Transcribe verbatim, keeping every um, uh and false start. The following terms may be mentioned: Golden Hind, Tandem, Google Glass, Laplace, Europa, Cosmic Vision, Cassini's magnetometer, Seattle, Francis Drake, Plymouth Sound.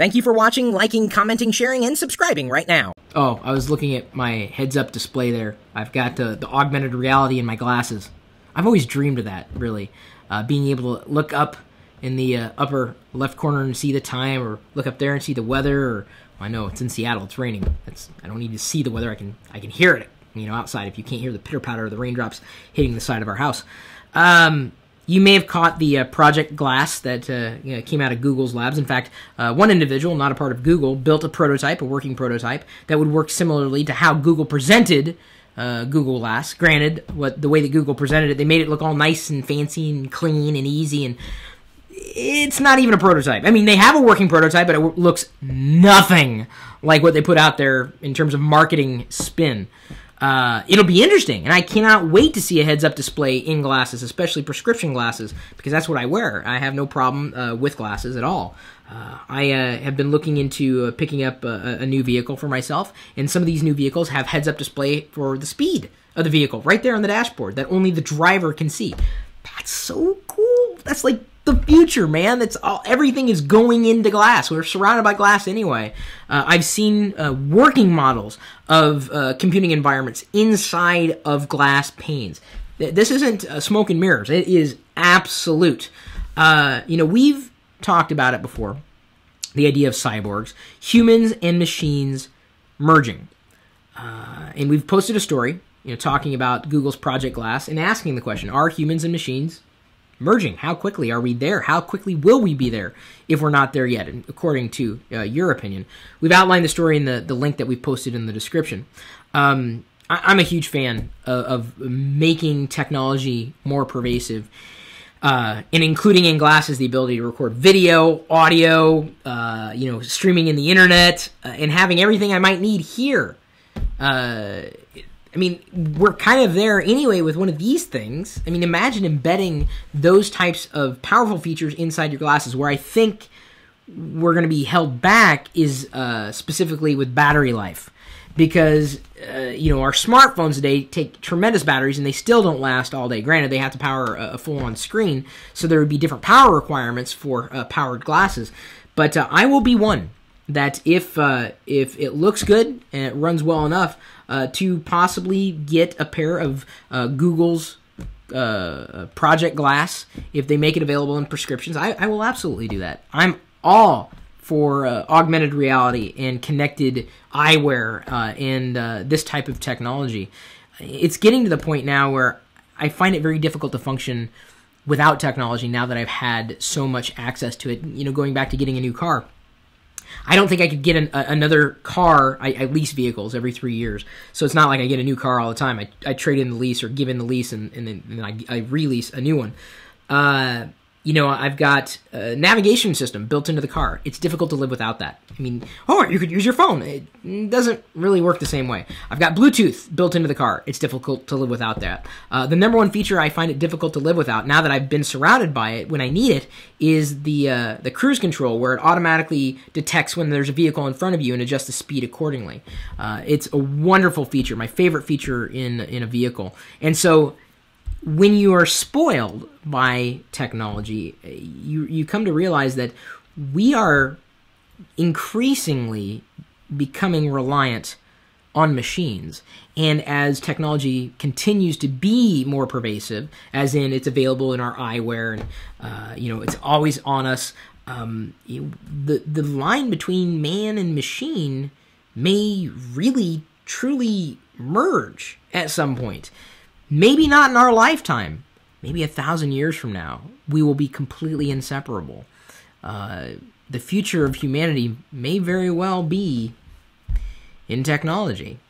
Thank you for watching, liking, commenting, sharing, and subscribing right now. Oh, I was looking at my heads-up display there. I've got the, the augmented reality in my glasses. I've always dreamed of that, really. Uh, being able to look up in the uh, upper left corner and see the time, or look up there and see the weather, or well, I know it's in Seattle, it's raining. That's, I don't need to see the weather, I can, I can hear it, you know, outside, if you can't hear the pitter-patter of the raindrops hitting the side of our house. Um, you may have caught the uh, Project Glass that uh, you know, came out of Google's labs. In fact, uh, one individual, not a part of Google, built a prototype, a working prototype, that would work similarly to how Google presented Uh, Google Glass. Granted, what the way that Google presented it, they made it look all nice and fancy and clean and easy, and it's not even a prototype. I mean, they have a working prototype, but it w looks nothing like what they put out there in terms of marketing spin. Uh, it'll be interesting, and I cannot wait to see a heads-up display in glasses, especially prescription glasses, because that's what I wear. I have no problem uh, with glasses at all. Uh, I uh, have been looking into uh, picking up a, a new vehicle for myself, and some of these new vehicles have heads-up display for the speed of the vehicle right there on the dashboard that only the driver can see. That's so cool. That's like the future, man. That's all. Everything is going into glass. We're surrounded by glass anyway. Uh, I've seen uh, working models of uh, computing environments inside of glass panes. This isn't uh, smoke and mirrors. It is absolute. Uh, you know, we've talked about it before, the idea of cyborgs, humans and machines merging. Uh, and we've posted a story, you know, talking about Google's Project Glass and asking the question, are humans and machines merging? How quickly are we there? How quickly will we be there if we're not there yet, and according to uh, your opinion? We've outlined the story in the, the link that we've posted in the description. Um, I, I'm a huge fan of, of making technology more pervasive, Uh, and including in glasses the ability to record video, audio, uh, you know, streaming in the internet, uh, and having everything I might need here. Uh, I mean, we're kind of there anyway with one of these things. I mean, imagine embedding those types of powerful features inside your glasses. Where I think we're going to be held back is uh, specifically with battery life. Because, uh, you know, our smartphones today take tremendous batteries and they still don't last all day. Granted, they have to power a, a full-on screen, so there would be different power requirements for uh, powered glasses. But uh, I will be one that if, uh, if it looks good and it runs well enough, uh, to possibly get a pair of uh, Google's uh, Project Glass, if they make it available in prescriptions, I, I will absolutely do that. I'm all for uh, augmented reality and connected eyewear uh, and uh, this type of technology. It's getting to the point now where I find it very difficult to function without technology now that I've had so much access to it. You know, going back to getting a new car, I don't think I could get an, a, another car. I, I lease vehicles every three years, so it's not like I get a new car all the time. I, I trade in the lease or give in the lease, and, and then and I, I release a new one. Uh, You know, I've got a navigation system built into the car. It's difficult to live without that. I mean, or you could use your phone. It doesn't really work the same way. I've got Bluetooth built into the car. It's difficult to live without that. Uh, the number one feature I find it difficult to live without, now that I've been surrounded by it when I need it, is the, uh, the cruise control, where it automatically detects when there's a vehicle in front of you and adjusts the speed accordingly. Uh, it's a wonderful feature, my favorite feature in, in a vehicle. And so, when you are spoiled by technology, you, you come to realize that we are increasingly becoming reliant on machines. And as technology continues to be more pervasive, as in it's available in our eyewear, and uh, you know, it's always on us, um, the, the line between man and machine may really, truly merge at some point. Maybe not in our lifetime. Maybe a thousand years from now, we will be completely inseparable. Uh, the future of humanity may very well be in technology.